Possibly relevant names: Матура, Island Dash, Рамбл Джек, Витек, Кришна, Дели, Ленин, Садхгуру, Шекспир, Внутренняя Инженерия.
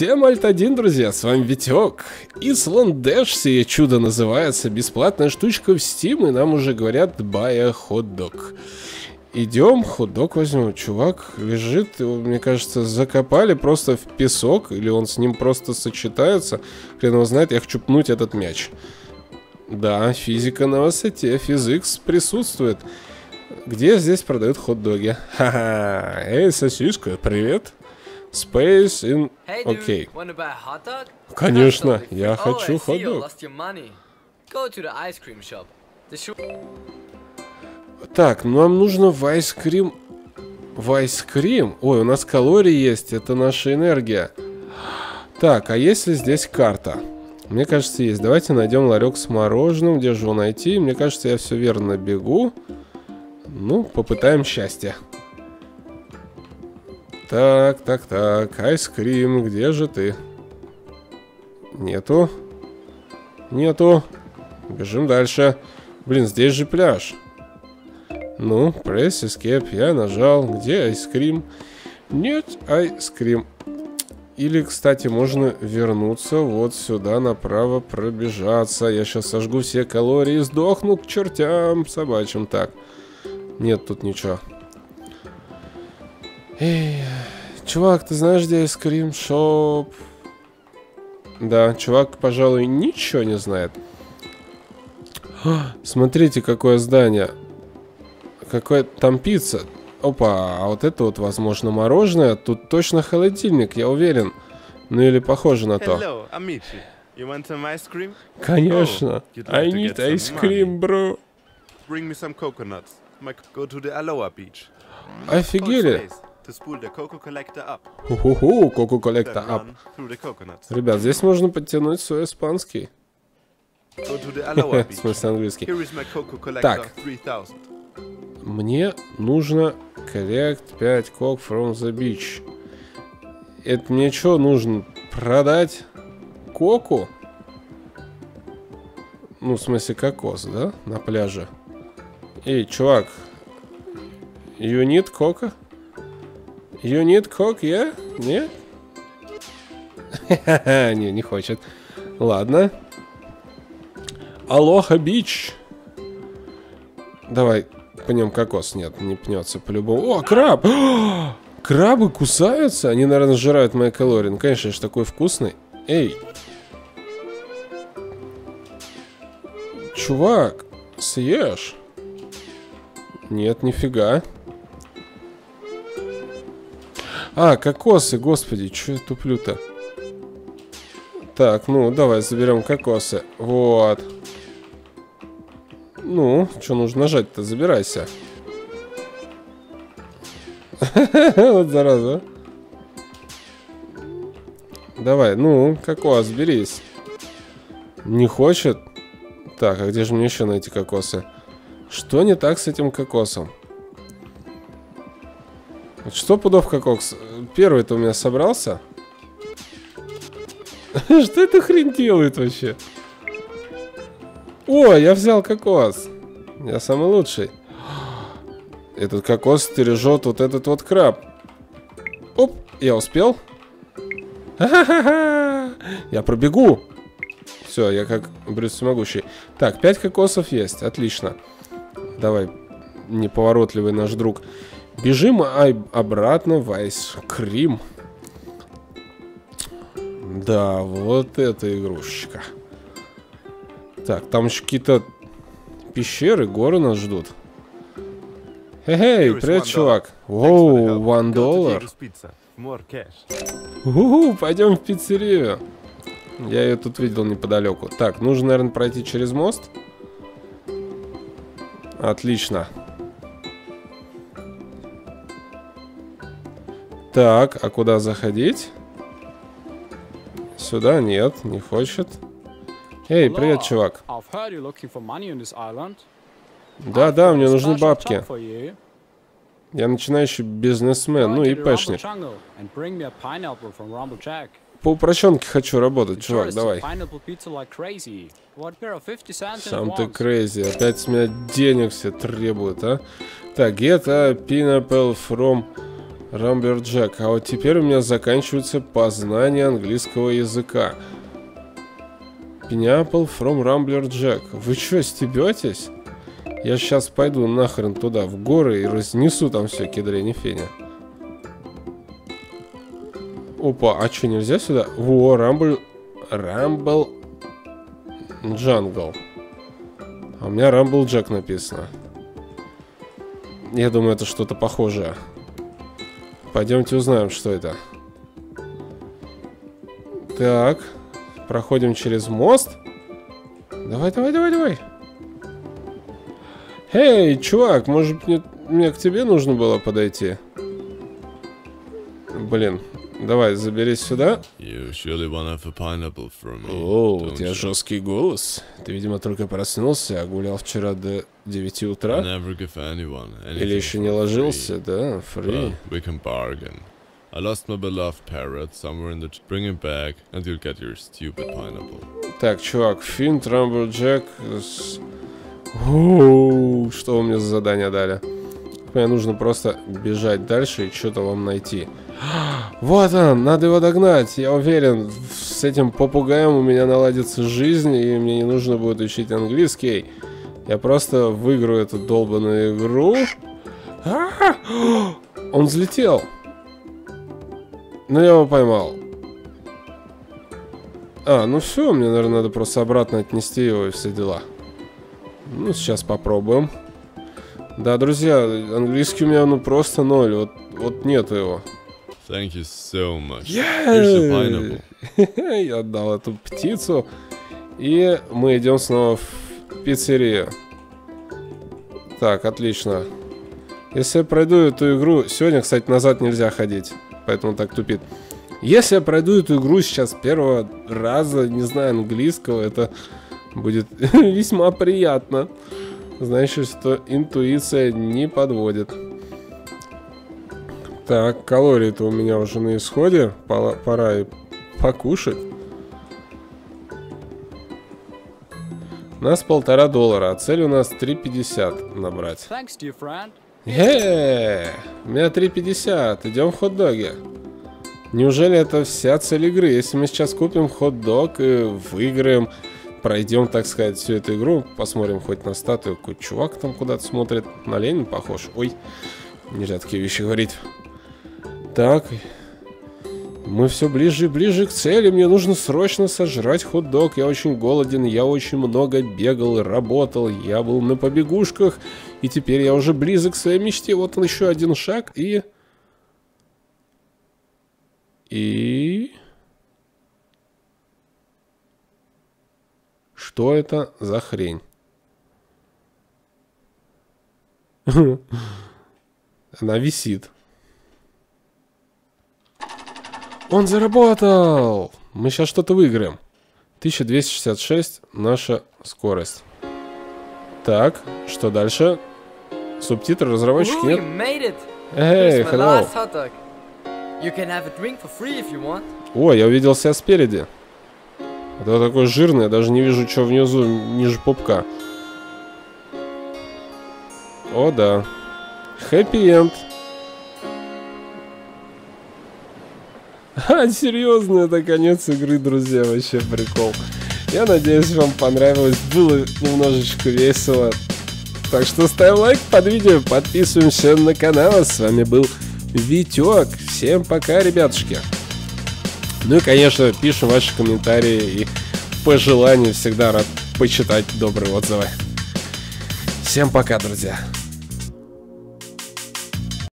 Всем Alt1, друзья, с вами Витек. Island Dash, сие чудо называется, бесплатная штучка в Steam, и нам уже говорят, бая хот-дог. Идем, хот-дог возьмем, чувак лежит, его, мне кажется, закопали просто в песок, или он с ним просто сочетается, хрен его знает, я хочу пнуть этот мяч. Да, физика на высоте, физикс присутствует. Где здесь продают хот-доги? Ха-ха, эй, сосиска, привет. Space in... Окей. Конечно, я хочу хот-дог. Так, нам нужно в айскрим. В айскрим? Ой, у нас калории есть, это наша энергия. Так, а если здесь карта? Мне кажется, есть. Давайте найдем ларек с мороженым. Где же его найти? Мне кажется, я все верно бегу. Ну, попытаем счастье. Так, так, так, айскрим, где же ты? Нету. Нету. Бежим дальше. Блин, здесь же пляж. Ну, press escape, я нажал. Где айскрим? Нет, айскрим. Или, кстати, можно вернуться вот сюда, направо пробежаться. Я сейчас сожгу все калории и сдохну к чертям собачьим. Так, нет тут ничего. Эй, чувак, ты знаешь, где айскрим-шоп? Да, чувак, пожалуй, ничего не знает. Смотрите, какое здание. Какое там пицца. Опа, а вот это вот, возможно, мороженое. Тут точно холодильник, я уверен. Ну или похоже на то. Конечно. I need ice cream, bro. Bring me some coconuts. Go to the Aloha beach. Офигели. Уху-ху, коко-коллекта ап. Ребят, здесь можно подтянуть свой испанский. В смысле английский. Так. Мне нужно collect 5 coke from the beach. Это мне что нужно? Продать коку? Ну, в смысле кокос, да? На пляже. Эй, чувак. You need coke? You need coke, yeah? Нет? Не, не хочет. Ладно. Алоха бич. Давай, пнем кокос. Нет, не пнется по-любому. О, краб! Крабы кусаются? Они, наверное, сжирают мои калории. Ну, конечно, я же такой вкусный. Эй. Чувак, съешь? Нет, нифига. А, кокосы, господи, чё я туплю-то? Так, ну, давай заберем кокосы. Вот. Ну, что нужно нажать-то? Забирайся. Вот зараза. Давай, ну, кокос, берись. Не хочет? Так, а где же мне еще найти кокосы? Что не так с этим кокосом? Что пудов кокос? Первый-то у меня собрался. Что эта хрень делает вообще? О, я взял кокос. Я самый лучший. Этот кокос стережет вот этот вот краб. Оп, я успел. Ха-ха-ха! Я пробегу. Все, я как Брюс всемогущий. Так, 5 кокосов есть, отлично. Давай, неповоротливый наш друг. Бежим обратно в айскрим. Да, вот эта игрушечка. Так, там еще какие-то пещеры, горы нас ждут. Хе-хей, привет, чувак. Воу, $1. Пойдем в пиццерию. Я ее тут видел неподалеку. Так, нужно, наверное, пройти через мост. Отлично. Так, а куда заходить? Сюда? Нет, не хочет. Эй, привет, чувак. Да-да, мне нужны бабки. Я начинающий бизнесмен, ну и пешник. По упрощенке хочу работать, чувак, давай. Сам ты крейзи, опять с меня денег все требуют, а? Так, get a pineapple from Рамбл Джек. А вот теперь у меня заканчивается познание английского языка. Pineapple from Рамбл Джек. Вы что, стебетесь? Я сейчас пойду нахрен туда, в горы, и разнесу там все, кедрени феня. Опа, а что, нельзя сюда? Во, Рамбл Джангл. А у меня Рамбл Джек написано. Я думаю, это что-то похожее. Пойдемте узнаем, что это. Так. Проходим через мост. Давай, давай, давай, давай. Эй, чувак, может мне к тебе нужно было подойти? Блин, давай, заберись сюда. Оу, у тебя жесткий голос. Ты, видимо, только проснулся, а гулял вчера до 9 утра. Или еще не ложился, да? Фри. Так, чувак, Финт, Рамбл Джек. Оу, что вы мне за задание дали? Мне нужно просто бежать дальше и что-то вам найти. Вот он, надо его догнать. Я уверен, с этим попугаем у меня наладится жизнь, и мне не нужно будет учить английский. Я просто выиграю эту долбанную игру. Он взлетел. Но я его поймал. А, ну все, мне, наверное, надо просто обратно отнести его и все дела. Ну, сейчас попробуем. Да, друзья, английский у меня, ну, просто ноль. Вот нету его. Thank you so much. Я отдал эту птицу. И мы идем снова в пиццерию. Так, отлично. Если я пройду эту игру... Сегодня, кстати, назад нельзя ходить. Поэтому так тупит. Если я пройду эту игру сейчас первого раза, не знаю английского, это... Будет весьма приятно. Значит, что интуиция не подводит. Так, калории-то у меня уже на исходе. Пора и покушать. У нас $1,5, а цель у нас 3,50 набрать. У меня 3,50. Идем в хот-доги. Неужели это вся цель игры? Если мы сейчас купим хот-дог и выиграем... Пройдем, так сказать, всю эту игру. Посмотрим хоть на статую. Какой-то чувак там куда-то смотрит. На Ленина похож. Ой, нельзя такие вещи говорить. Так. Мы все ближе и ближе к цели. Мне нужно срочно сожрать хот-дог. Я очень голоден. Я очень много бегал, работал. Я был на побегушках. И теперь я уже близок к своей мечте. Вот он еще один шаг. И... Что это за хрень? Она висит. Он заработал! Мы сейчас что-то выиграем. 1266 наша скорость. Так, что дальше? Субтитры, разработчики нет? Эй, hello! О, я увидел себя спереди. Это такой жирный, я даже не вижу, что внизу, ниже пупка. О, да. Хэппи-энд. А, серьезно, это конец игры, друзья, вообще прикол. Я надеюсь, вам понравилось, было немножечко весело. Так что ставим лайк под видео, подписываемся на канал. А с вами был Витек. Всем пока, ребятушки. Ну и, конечно, пишем ваши комментарии и пожелания. Всегда рад почитать добрые отзывы. Всем пока, друзья.